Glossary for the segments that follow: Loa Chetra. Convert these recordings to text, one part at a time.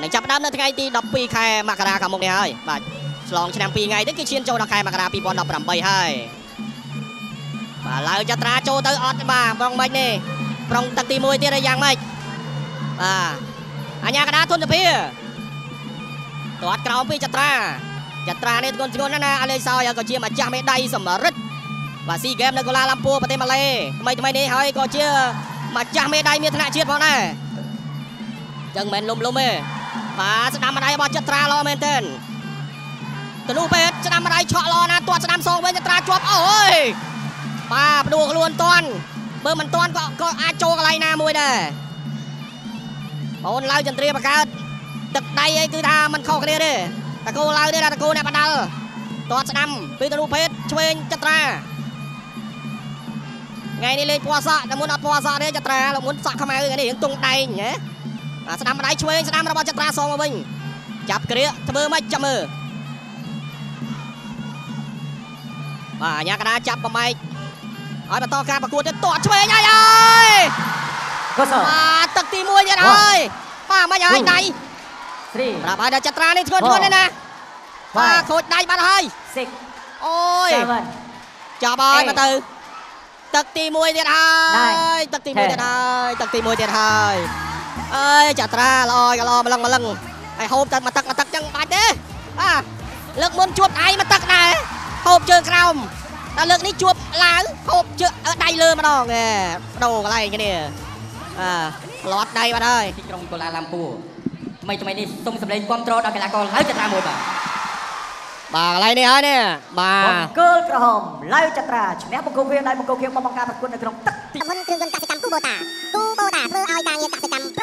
ในจับด้านนั้นไงตีดับปีแคร์มากราคำมงเนี่ยบัดลองชนะปีไงเด็กกิเชียนโจดักแคร์มากราปีบอลดับปรำไปให้บัดลายจัตราโจเตอร์ออดมาปรองไม่เนี่ยปรองตัดตีมวยตีอะไรอย่างไม่บัดอันยากระดาทุนตะพี่ตัวอัดกราบปีจัตราในคนจีนนั่นนะอะไรซอยก็เชียร์มาจากไม่ได้สมรรถบัดซีเกมในกุลาลัมปูประเทศมาเลไม่เนี่ยเฮ้ยก็เชียร์มาจากไม่ได้มีธนาเชียร์พอเนี่ยจังเหม็นลมๆเลยมาสนามอะไรบอลจัตราล้อเมนเทนตะลุเป็ดสนามอะไรเฉาะล้อนะตัวสนามทรงเวจัตราจวบโอ้ยมาประดูกล้วนตอนเบอร์มันตอนก็อาโจอะไรนะมวยเด้อบอลเล่าจันทรีประกาศตึกใดไอ้คือตามันเข้ากันเลยตะโกเล่าเนี่ยตะโกเนี่ยประดัลตัวสนามปีตะลุเป็ดช่วยจัตราไงนี่เลยปวดสะแต่มุนอัดปวดสะเนี่ยจัตราเราหมุนสะเข้ามาเลยนี่ยังตรงใดเนี่ยสนามอะไรช่วยสนามระบจัตราสองมาวิ่งจับเกลี้ยทะเบอไม่จับมือมาญากนาจับมาไม่ไอ้ประตูการประกวดจะตอดช่วยยัยมาตักตีมวยยัยมาไม่ยัยไหนระบายจัตราในชวนชวนเลยนะมาโคตรได้มาเลยโอ้ยจับไปมาตือตักตีมวยยัยตักตีมวยยัยตักตีมวยยัยเอ้ยจัตราลอยก็ลอยมาลังไอ้โฮมมาตักจังบาดเด้อเลิกมุนจวบไอ้มาตักไหนโฮมเจอกรามแต่เลิกนี้จวบล้างโฮมเจอได้เลยมาดองไงโดอะไรกันเนี่ยล็อตได้มาได้ที่ตรงกุลาลัมปูทำไมนี่ส่งสำเร็จความตรอดเอาแค่ละก็ไล่จัตราหมดบ่าอะไรเนี่ยฮะเนี่ยบ่าเกิลกระหม่อมไล่จัตราแม่บุกโกเคียนได้บุกโกเคียนมาบังการประกวดในกรงตักติดมันคืนกันกิจกรรมกู้โบตาเพื่อเอาใจกิจกรรมโปร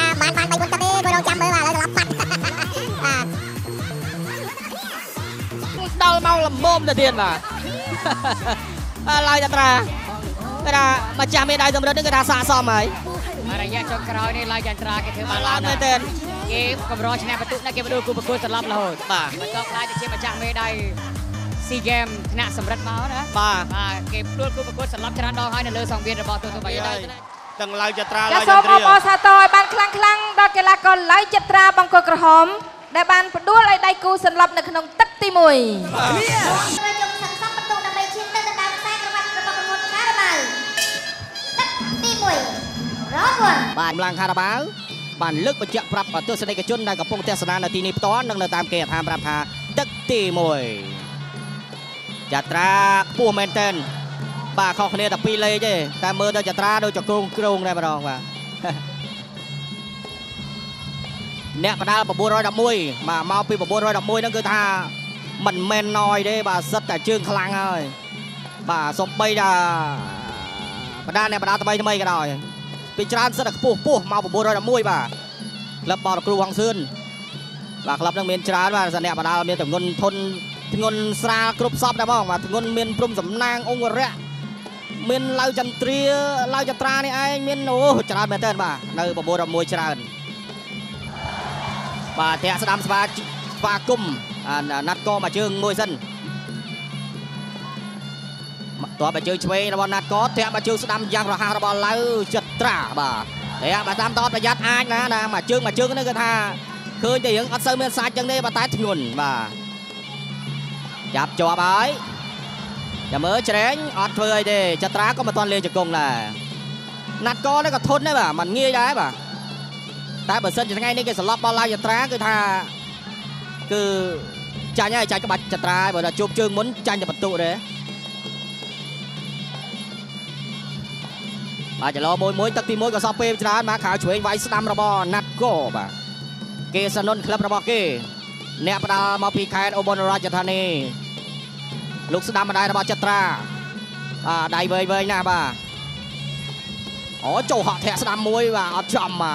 นะบานไปบนตะเบยบนรองจำเบอร์มาแล้วจะรับปัดเดาเมาลำโมมเดือนมาลายจัตรากระดามาจากไม่ได้สมรสนึกกระดาสะสมไหมอะไรเงี้ยจนกระไรนี่ลายจัตราแกถือมาลาเมเตนเกมกับรอชนะประตูนักเกมมาดูกูประกวดสลับละโหดป่ะมันก็คล้ายจะเชื่อมาจากไม่ได้ซีเกมชนะสำเร็จมาแล้วนะมาเก็บรวดคู่ประกวดสำหรับชนะดองให้ในเลือดสองเวียนระบอบตัวต่อไปได้ตั้งลายจัตราลายจัตราจะโซมออสตอยบานคลังดอกเกลากรลายจัตราบางกอกกระหมได้บานด้วยลายไดกูสำหรับในขนมตักตีมวยบานลังคาราบาลบานลึกประเจี๊ยบปรับตัวเสน่ห์กระจุนได้กับพงเทศนานาทีนี้ต้อนนั่งในตามเกียรติธรรมปรับหาตักตีมวยจัตราปูเมนเทนป่าเขาคะแนนแต่ปีเลยเจ้แต่เมื่อเดือนจัตราโดยจากกรุงได้มาลองว่าเนี่ยประดาปะบัวร้อยดับมวยมาเมาปีปะบัวร้อยดับมวยนั่นคือท่ามันแมนนอยเด้บ่าสัตแต่เชิงคลังเลยบ่าสมไปด่าประดาเนี่ยประดาทำไมกันหน่อยปีจานสัตปูเมาปะบัวร้อยดับมวยบ่าแล้วปอดกรูวังซึนบ่าครับนักเมียนจานว่าสัตเนี่ยประดาเมียนแต่เงินทนถึงเงินสระกรุบซอบได้บ้างว่าถึงเงินเมียนปรุงสำนางองค์เระเมียนเล่าจันทรีเล่าจัตรานี่ไอ้เมียนโอ้จราเมเตอร์ป่ะในปะโบราณมวยจราป่ะเทศสนามสปากุ้มนัดก็มาเชิงมวยซึ่งตัวไปเจอช่วยระบนัดก็เทะมาเชิงสนามยางระหาระบเล่าจัตราป่ะเทะมาตามตอนประหยัดอ้ายนะมาเชิงนั่นก็ท่าเคยจะยังอัศเมียนสายจังได้มาตายถึงเงินป่ะจับจ่อไปอย่าเมื่อเฉล้งอัดเฟยเดจัตราก็มาตอนเลี้ยงจักรงแหละนัดก้อนแล้วก็ทนได้ป่ะมันงี้ได้ป่ะแต่เปิดเส้นจะไงนี่ก็สลับบอลลายจัตราคือท่าคือจ่ายง่ายจ่ายกระบัดจัตราบอกว่าจูบจึงม้วนจ่ายจะประตูเลยมาจะรอมวยตักตีมวยกับซอฟเฟย์จัตรามาขาวเฉยไว้สตาร์ระบอนัดก้อป่ะเกสนนท์ครับระบอเกเนปดามาพีแคร์อุบลราชธานีลูกสนามมาได้ระบาดจัตราได้เวย์นะบ่าโจ้เหาะแถสนามมวยว่าอัดจอมมา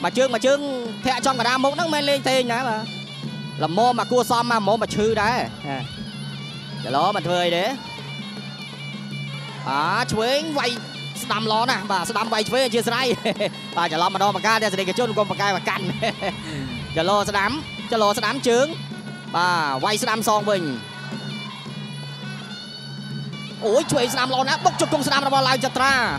mà chương thẹ trong cả đám mốc nó mới lên tên đấy mà làm mô mà cua xóm mà mô mà chư đấy để ló mà thôi đấy à chuối vay đam ló nè và đam vay chuối chưa say và trả ló mà đo mà ca đây sẽ để cái chốt con mà cay mà cắn trả ló sẽ đám chướng và vay sẽ đam song mình ôi chuối sẽ đam ló nè bốc chốt cung sẽ đam là bao lai Chetra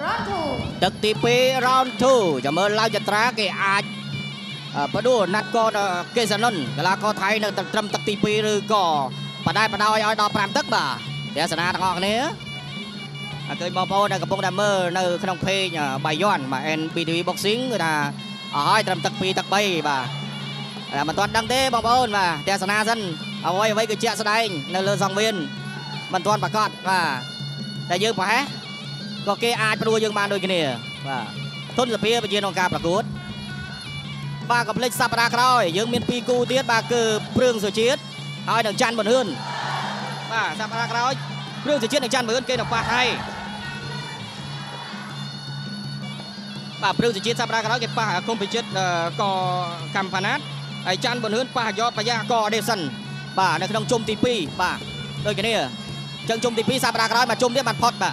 Round 2 จะเมื่อเราจะตราเกอาประดูนัดก็เกษนนกลาก็ไทยในตรมตักตีปีหรือก็ปะได้ปะดอยดอปรามตึกบ่าเดี๋ยวสนาทางออกนี้เคยบอกพ่อในกระปุกดำเมอในขนมเพลงใบย้อนมา NPTV Boxing นะอ๋อไอ้ตรมตักปีตักใบบ่าแล้วมันตอนดังเต้บอกพ่อมาเดี๋ยวสนาสั้นเอาไว้ก็เจ้าสนายในเรือสองเวียนมันตอนประกาศว่าแต่ยืมไปก็เกอาประตูยังมาโดยกันเนี่ยทุนละเพียบยืนองการประกวดบ้ากับเล็กซาปราครอยยังมีปีกูเตี้ยบ้าคือเปลืองสุจิตเอาหนังจันบนหื่นบ้าซาปราครอยเปลืองสุจิตหนังจันบนหื่นเกย์ดอกปลาไทยบ้าเปลืองสุจิตซาปราครอยเก็บปลาคงไปจิตก่อคำพนัดไอจันบนหื่นปลายอดปลายาก่อเดซันบ้าในขนมจุ่มตีปีบ้าโดยกันเนี่ยจังจุ่มตีปีซาปราครอยมาจุ่มเตี้ยบัดพอดบ้า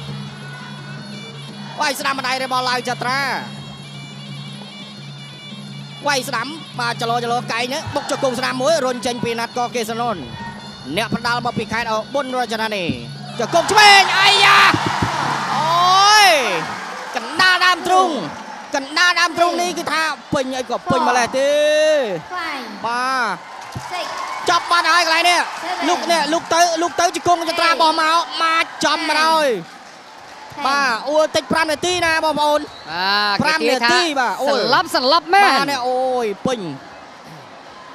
ไว้สนามมาได้เรบอลลาวChetraไว้สนามมาจะรอไกลเนี่ยบุกจะกงสนามมวยรอนเจนปีนัดก็เกษนนเนี่ยพระดาวมาปีไข่เอาบนราชนาณีจะกงช่วยไอ้ยาโอ้ยกันหน้าดามตรงนี่คือท่าปิงไอ้กบปิงมาเลยตีมาจับมาได้อะไรเนี่ยลูกเต๋อจะกงจะตราบอลมาจับมาเลยป่าโอ้ติดพรามเนตี้นะบอลบอลพรามเนตี้ป่าโอ้สลับแม่ป่าเนี่ยโอ้ยปิง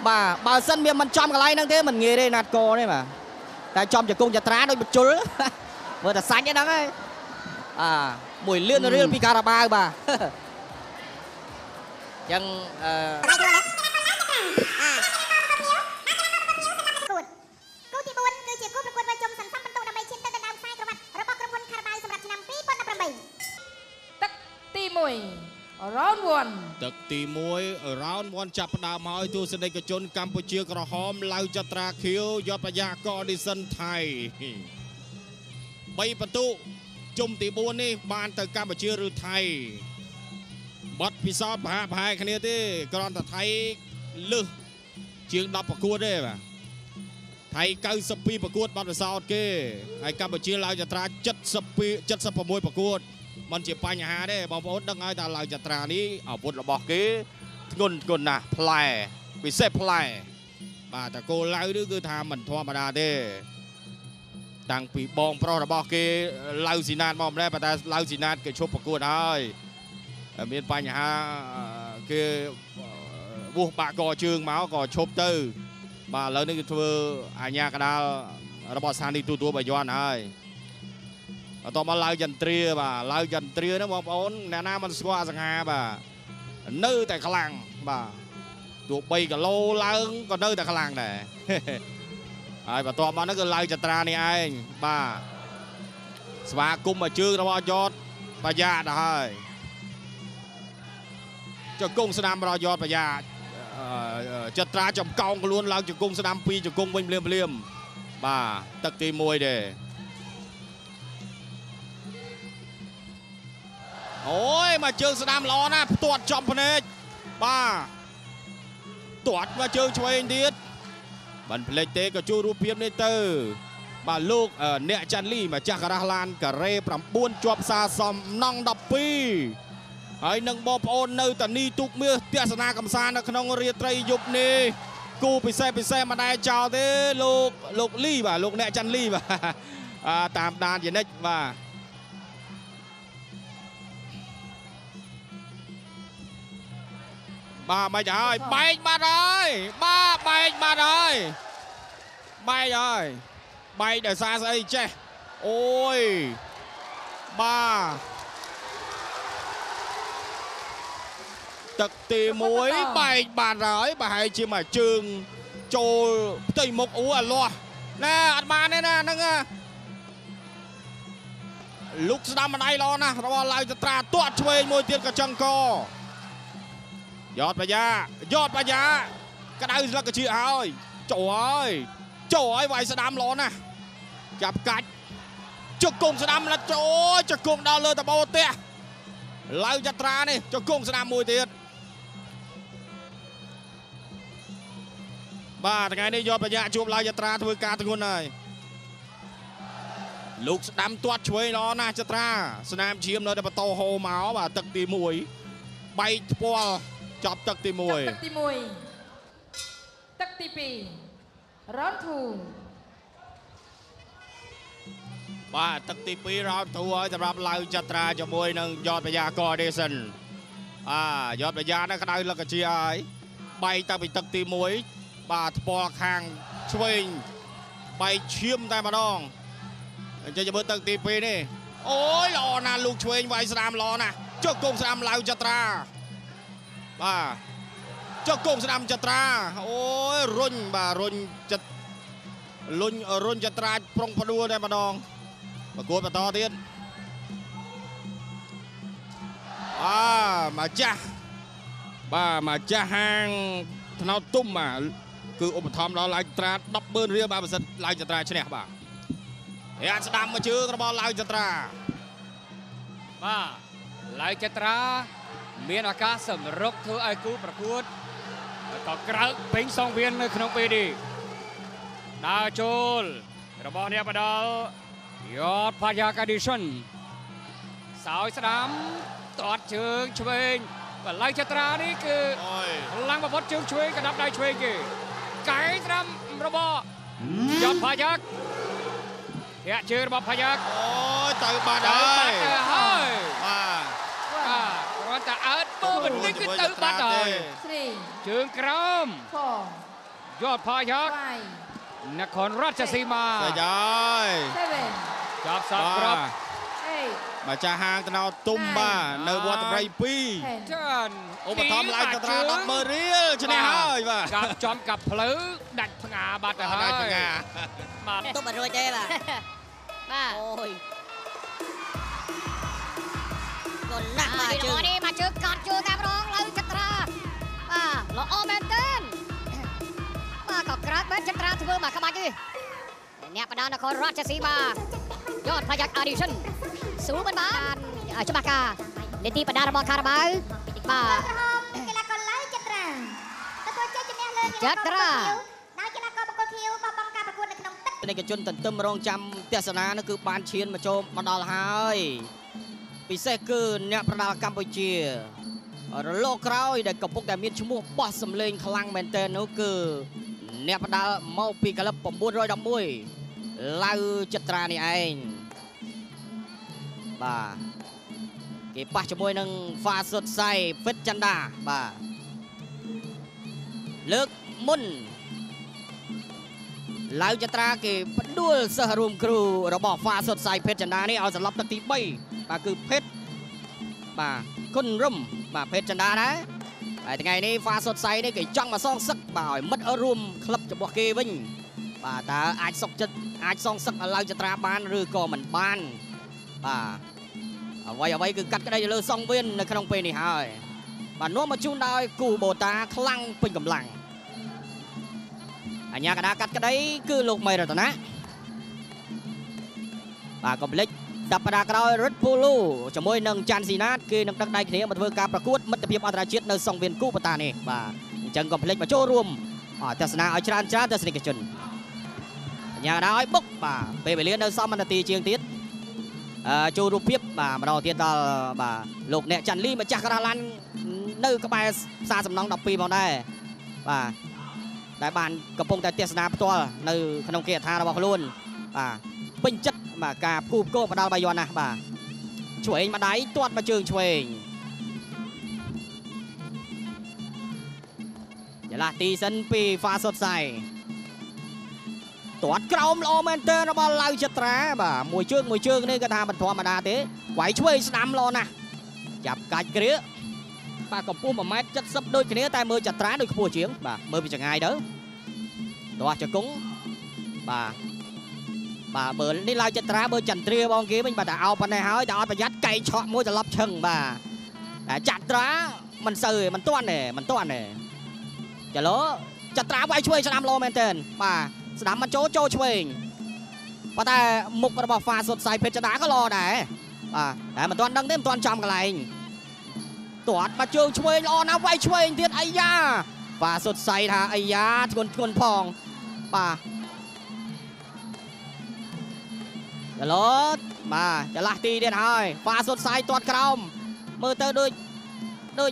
ป่าบาลเซนเบียมันจอมกับไรนั่งเท่มันเงยได้นัดกอได้ป่ะแต่จอมจะกงจะตราโดยจุลเมื่อแต่สัญญาดังไงบุยเลื่อนเรื่องพิการาบาป่ะยังตึกตีมวย round 1จับดาวมาไอทูสเนกจนกัมพูชีกระหอมลาวChetraเขียวยอดปัญญากอดิสันไทยใบประตูจุ่มตีบวนนี่บานเตกัมพูชีหรือไทยบัดพิซซ่าพายคะแนนที่กรอนตะไทยลึกเชียงดับประกวดได้ป่ะไทยเก้าสปีประกวดบัดพิซซ่าโอเคไอกัมพูชีลาวChetra7 สปี 7 สปีประกวดมันจะไปหาได้บอลบอลดังไงแต่เราจะตรานี้เอาบทระบอกกี้กลนนะพลายวิเศษพลายมาแต่โกไลนี่คือทำมันธรรมดาเด้ดังปีบองเพราะระบอกกี้เราสีนาดมอมได้แต่เราสีนาดก็ชกประกวดได้มีไปหาคือบุกปะก่อเชิงเมาก่อชกตื้อมาแล้วนี่คืออาญากระดาระบอกสารนี่ตัวใบย้อนได้ต่อมาลาวจันทรีบ่าลาวจันทรีนะบอกว่าแนวหน้ามันสกอสังหาบ่าเนื้อแต่ขลังบ่าตัวใบกับโลลาวก็เนื้อแต่ขลังแหละไอ้ต่อมานั่นคือลาวChetraนี่ไอ้บ่าสวากุมมาชื่อระบอยอดปัญญาได้จะกุ้งสนามระบอยอดปัญญาChetraจำกองล้วนลาวจะกุ้งสนามปีจะกุ้งเป็นเลี่ยมบ่าตักตีมวยเด้โอ้ยมาเจอสนามล้อนะตรวจจอมพเนจบ้า toát và chơi chơi điết bàn plei té có chu rúp phim tơ bà lục nẹt chăn ly mà chắc ra lan cả re làm buôn chọp xa xòm nong đập pi ấy nâng bom ôn nơi tận ni tục mưa tia sana cầm san nó không có riết tây dục nè cù bị xe mà đây chào thế lục lục ly bà lục nẹt chăn ly bà tạm đàn gì đấy và ba mày trời bay ba rồi ba bay ba rồi bay rồi bay để xa đây che ôi ba tật tì muối bay ba rồi bà hay chi mà trường trôi tây mục ú à lo nè ăn ba nè nè nâng lúc đâm ở đây lo nè rồi lạiจะตราตัวช่วยมวยเตียนกับจังกอยอดปัญญากระดาษแล้วก็ชี้เอาโจ้ไอ้ไว้สนามร้อนนะจับกัดจะกงสนามละโจ้จะกงดาวเลยแต่บอลเตะไล่จัตรานี่จะกงสนามมวยเตะบ้าแต่ไงนี่ยอดปัญญาจูบไล่จัตราทวีการทุกคนเลยลูกสนามตัวช่วยร้อนนะจัตราสนามเชียมเลยแต่ประตูโฮม้าบ้าตักตีมวยใบบอลจับตักตีมวยตักตีปีร้อนถูกบ้าตักตีปีร้อนถูกสำหรับลายจัตราจมวยหนึ่งยอดปัญญากอเดชันยอดปัญญาในขณะนี้เราก็เชียร์ใบตักปีตักตีมวยบ้าปอคางช่วยใบเชื่อมได้มาดองจะเปิดตักตีปีนี่โอ้ยรอนะลูกช่วยไว้สนามรอนะจุกกงสนามลายจัตราบ่าเจ้ากงสนามจัตราโอ้ยรุ่นบ่ารุ่นจัตรุ่นจัตราปรงพะดัวได้มาดองมากวนมาต่อเทียนมาจ้าบ่ามาจ้าห่างธนาตุ้มมาคืออุปธรรมเราลายจัตราดับเบิลเรียบมาเสร็จลายจัตราชนะบ่าเฮียสนามมาชื่อกระบอกลายจัตราบ่าลายจัตราเมียนอากาศสำรกเธอไอคูประกุดต่อกระปิงสองเวียนขนมปีดีดาวโจลระบอบเนี่ยประดาลยอดพายากาดิชันสาวสนามตอดเชิงชเวงลายจัตรานี่คือลังประพดเชิงชเวงกระดับได้ชเวงกี่ไก่สนามระบอบยอดพายักเฮ้ยเชิงระบอบพายักโอ้ยต่อยบาดได้แต่อาจมือมันนี่คือตื่นมาต่อยเชิงกรมยอดพายักษ์นครราชสีมาจับสับครับมาจะห่างตะนาวตุ้มบ้าในวัดไรปีโอปทอมลายตราดับเมอรีชนะเฮ้ยบ้ากับจอมกับเพลือดัดผงาบาดเฮ้ยตุ้มมาด้วยเจ๊บ้าบ้ามาเจอนี่มาเจอกอดเจอการร้องเลยจัตราเราโอเมนเต้นมาขอกระเบิดจัตราทุ่มมาขบาจีเนี่ยประดานนครราชสีมายอดพยัคฆ์อดิชันสูงเป็นบ้านชุบากาเลตีประดานมอคาร์บายมาจัตราในกิจจนตันตึมรองจำเทศนานั่นคือบานเชียนมาโจมมาดอลไฮปีเสกเกินเนี่ยประดากัมพูเชียโลกเราได้กับพวกแต่มีชั่วโมงปอดสำเร็จคลังเมนเตอร์นู้คือเนี่ยประดาเมาปีกระป๋อมบุญรอยดำบุยลายจัตรานี่เองบ่าเก็บป่าชั่วโมงหนึ่งฟาสดใสเฟสจันดาบ่าเลิกมุ่นลายจัตราเก็บดูลสหรวมครูเราบอกฟาสดใสเฟสจันดานี่เอาสำหรับตักตีไปbà cứ phết bà khôn rùm bà phết chân đá đấy ngày nay pha sốt say đấy cái trăng mà song sắc bà hỏi mất ở room club cho bọc kia vinh bà ta ai sọc chân ai song sắc là lao cho ta ban rư cò mình ban bà ở vậy cứ cắt cái đây lơ song viên là không pin này hời bà nuốt mà chun đôi cù bồ ta khăng pin cầm lằng nhà cả đá cắt cái đấy cứ lục mày rồi tao ná bà cầm líchดับประดากรอยรถปูลูจมวยหนึ่งจันสีนัดคือนักดักได้เขียนมาเพื่อการประกวดมัธยมอัตราชีตในสองเวียนกู้ปตานี่บ่า จังกอมเพล็กมาโชว์รวมเทศนาอัชรันชาเทศนิกชนอย่างน้อยบุกบ่าเปเปเลียนเอาซ้อมมันตีเชียงติดโชว์รูปเพียบบ่ามาเราเทียนต่อบ่าลูกเนี่ยจันลี่มาจากกระลันนึกเข้าไปซาสำนองดับปีบอลได้บ่าได้บานกระพงแต่เทศนาตัวนึกขนมเกียร์ทาเราบอกลุ่นบ่าเป็นจัดบ่ากาผู้โก้มาดาวใบยอนนะบ่าช่วยมาได้ตรวจมาเชิงช่วยอย่าละตีสันปีฟ้าสดใสตรวจกรมโลเมนเตอร์บอลลายจัตราบ่ามวยเชิงนี่ก็ทำบรรทอมาดาเตะไหวช่วยสนามรอนะจับการเกลี้ยปากกบปูมาแมทจัดซับโดยเนี้ยแต่มือจัตราโดยขบวนเฉียงบ่ามือเป็นยังไงเด้อตัวจะกุ้งบ่าเบอร์นี่ลายจัตราเบอร์จันทรีบองกี้มันบ่แต่เอาปัญหาแต่เอาไปยัดไก่เฉาะมือจะรับเชิงบ่าแต่จัตรามันเสื่อมันต้อนเนี่ยจะล้อจัตราไว้ช่วยสนามโลเมนเตอร์บ่าสนามมันโจโจช่วยพอแต่มุกกระบอกฟ้าสดใสเพชรชนะก็รอได้แต่มันตอนดังเต็มตอนจำกันเลยตรวจมาเจอช่วยรอนะไว้ช่วยเทียนไอ้ยาฟ้าสดใสท่าไอ้ยาคนพองป่าจะลดมาจะลักตีเด่นให้ฟ้าสดใสตรวจครามมือเตอร์ด้วย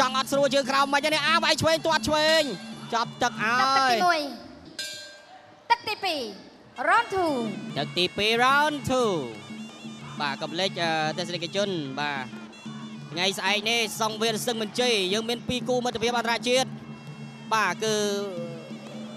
จังอัดสู้เจอครามมาจะเนี่ยไว้ช่วยตรวจช่วยจับตักอ้ายตักตีปี round 2 ตักตีปี round 2 บ่ากับเล็กเทศนิกชน บ่าไงสายนี่ซองเวียนซึ่งมันจียังเป็นปีกูมันจะเป็นอัตราชีด บ่าคือ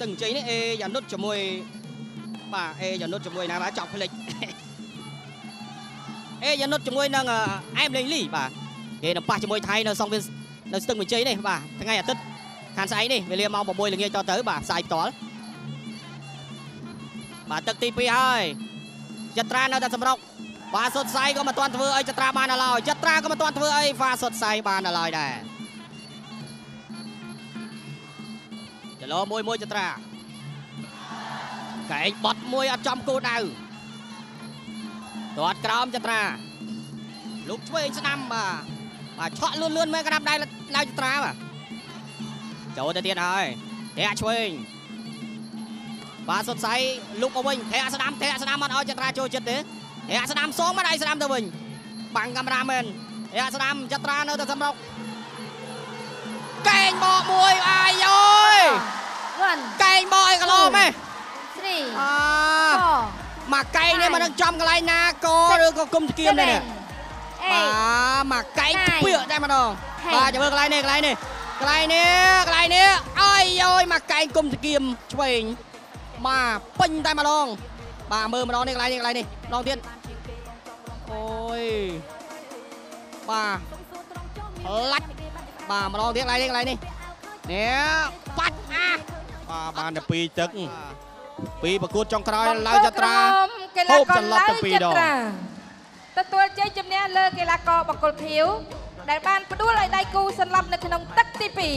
ตึ้งจีนี่เอหยานุชจมูกบ่าเอหยานุชจมูกนะบ่าจับผลิตเอหยานุชจมูกนั่งแอมเลนลี่บ่าเดี๋ยวป้าจมูกไทยเนอซองเวียนเนอตึ้งมือจีนี่บ่าทั้งไงติดคันไซนี่เวลีมองบอลบอยหรือไงต่อเต๋อบ่าสายต่อบ่าตึกตีปีให้จัตราเนาแต่สำรองฟ้าสดใสก็มาตอนเถื่อไอจัตราบานอะไรจัตราก็มาตอนเถื่อไอฟ้าสดใสบานอะไรได้จะล้อมวยจัตราไก่บดมวยอัดจอมกูดาวตรวจกรามจัตราลุกช่วยชนะบ่าเฉาะลื่นๆไม่กระดับได้แล้วจัตราบ่าโจ้เตียนให้เทะช่วยฟ้าสดใสลุกมาวิ่งเทะสนามมันเอาจัตราโจจิตเด้อเทะสนามสองมาได้สนามตะวิ่งบังกำราเมนเทะสนามจัตราเนื้อตะสำรองเก่งบ่มวยอายย้อยเก่งบ่ไอ้กระโลมไหมมาไก่เนี่ยมันต้องจำกันไรนาโกหรือก็กลมเกลียมเลยเนี่ยมาไก่เปื่อยได้มาดองมาจะเบิกอะไรเนี่ยไกลเนี่ยไอ้ย้อยมาไกลกลมตะเกียมช่วยมาปิ้งได้มาลองมามือมาลองนี่ไกลนี่ลองเทียนโอ้ยมาลัดมาลองเทียนไกลนี่เนี่ยปัดอ่ะมาในปีตึกปีประกวดจองครอยลายจัตราโอบจันทร์ลับปีดอกตัวเจ๊จุ๊บเนี่ยเลิกกีฬากอบักกลผิวแต่บ้านประดุลอยได้กูสลับในขนมตักตีปี